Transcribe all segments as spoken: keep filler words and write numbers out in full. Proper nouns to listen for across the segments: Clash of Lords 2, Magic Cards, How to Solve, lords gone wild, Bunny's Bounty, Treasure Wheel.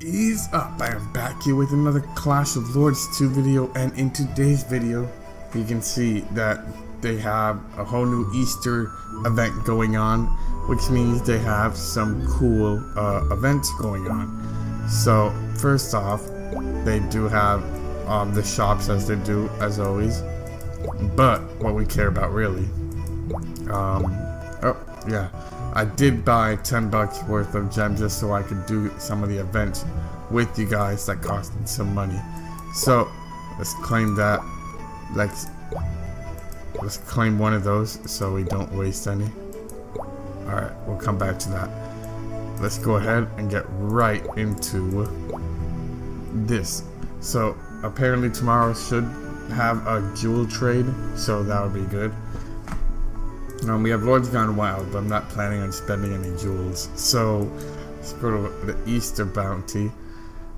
Ease up, I am back here with another Clash of Lords two video, and in today's video you can see that they have a whole new Easter event going on, which means they have some cool uh, events going on. So first off, they do have um, the shops as they do as always, but what we care about really, um, oh yeah, I did buy ten bucks worth of gems just so I could do some of the events with you guys that cost some money. So let's claim that. Let's let's claim one of those so we don't waste any. Alright, we'll come back to that. Let's go ahead and get right into this. So apparently tomorrow should have a jewel trade, so that would be good. Um, we have Lords Gone Wild, but I'm not planning on spending any jewels. So let's go to the Easter bounty.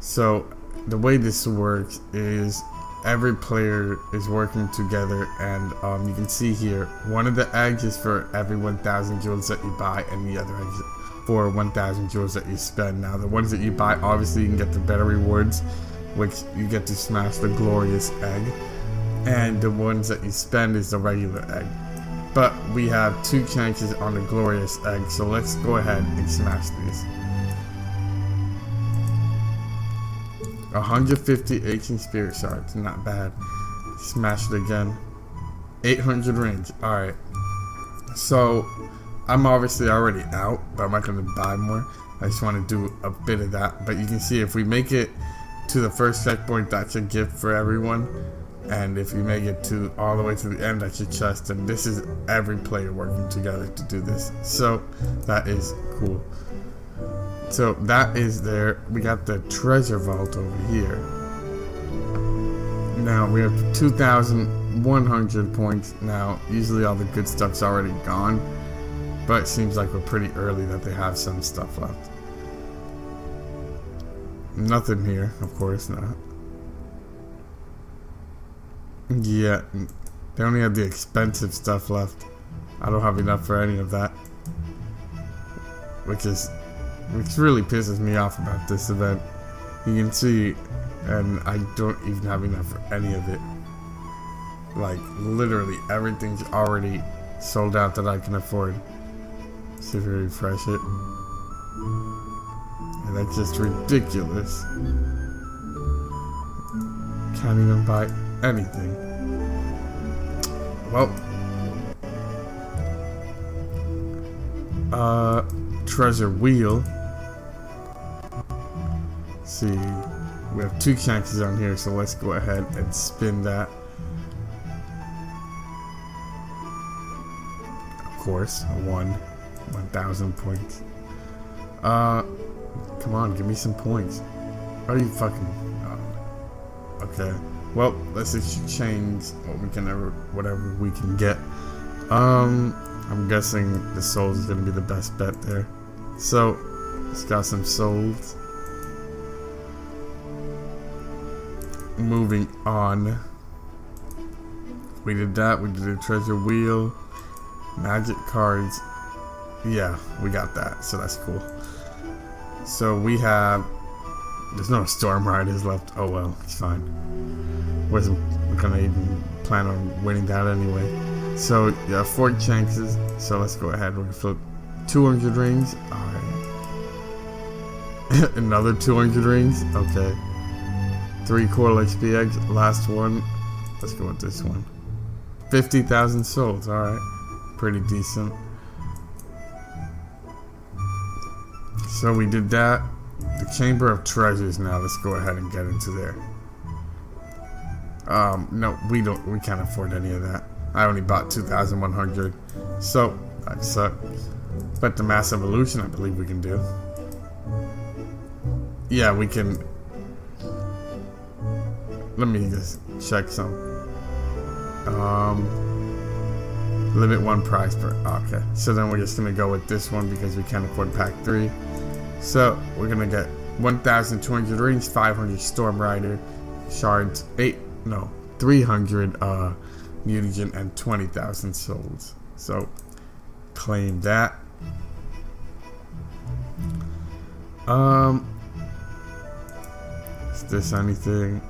So the way this works is every player is working together, and um, you can see here one of the eggs is for every one thousand jewels that you buy, and the other eggs for one thousand jewels that you spend. Now the ones that you buy, obviously you can get the better rewards, which you get to smash the glorious egg, and the ones that you spend is the regular egg. But we have two chances on the glorious egg, so let's go ahead and smash these. one hundred fifty ancient spirit shards, not bad. Smash it again. eight hundred range, alright. So, I'm obviously already out, but I'm not going to buy more. I just want to do a bit of that. But you can see if we make it to the first checkpoint, that's a gift for everyone. And if you make it to all the way to the end, that's your chest, and this is every player working together to do this. So that is cool. So that is there. We got the treasure vault over here. Now we have two thousand one hundred points. Now usually all the good stuff's already gone, but it seems like we're pretty early that they have some stuff left. Nothing here, of course not. Yeah, they only have the expensive stuff left. I don't have enough for any of that, which is, which really pisses me off about this event. You can see, and I don't even have enough for any of it. Like literally everything's already sold out that I can afford. See if we refresh it. And that's just ridiculous. Can't even buy anything. Well, uh, treasure wheel. Let's see, we have two chances on here, so let's go ahead and spin that. Of course, a one, one thousand points. Uh, come on, give me some points. Are you fucking? Uh, okay. Well, let's exchange what we can ever, whatever we can get. Um, I'm guessing the souls is gonna be the best bet there. So, it's got some souls. Moving on. We did that. We did a treasure wheel, magic cards. Yeah, we got that. So that's cool. So we have. There's no storm riders left. Oh well, it's fine. Wasn't gonna even plan on winning that anyway. So yeah, four chances. So let's go ahead. We're gonna flip two hundred rings. All right. Another two hundred rings. Okay. Three coral X P eggs. Last one. Let's go with this one. fifty thousand souls. All right. Pretty decent. So we did that. The Chamber of Treasures. Now let's go ahead and get into there. Um, no, we don't, we can't afford any of that. I only bought two thousand one hundred, so that sucks. But the mass evolution, I believe we can do. Yeah, we can. Let me just check some. Um, limit one prize per, okay. So then we're just gonna go with this one because we can't afford pack three. So we're gonna get one thousand two hundred rings, five hundred storm rider shards, eight. No, three hundred uh, mutagen, and twenty thousand souls. So, claim that. Um, this anything?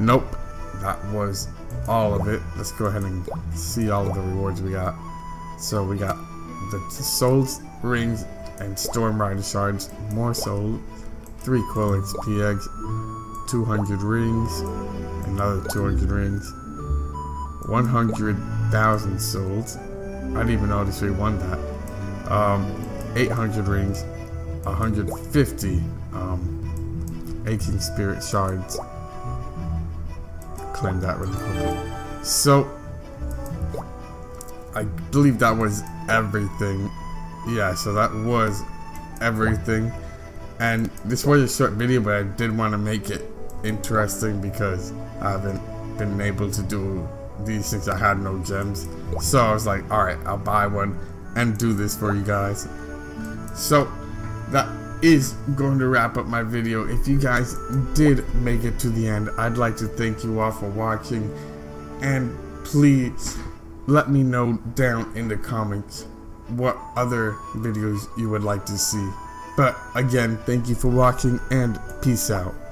Nope. That was all of it. Let's go ahead and see all of the rewards we got. So we got the souls, rings, and storm rider shards. More souls, three coil X P eggs, two hundred rings, another two hundred rings, one hundred thousand souls. I didn't even notice we won that. Um, eight hundred rings, one hundred fifty um, eighteen spirit shards. Claim that really quickly. So I believe that was everything. Yeah, so that was everything. And this was a short video, but I did want to make it interesting because I haven't been able to do these since I had no gems. So I was like, alright, I'll buy one and do this for you guys. So that is going to wrap up my video. If you guys did make it to the end, I'd like to thank you all for watching, and please let me know down in the comments what other videos you would like to see. But again, thank you for watching and peace out.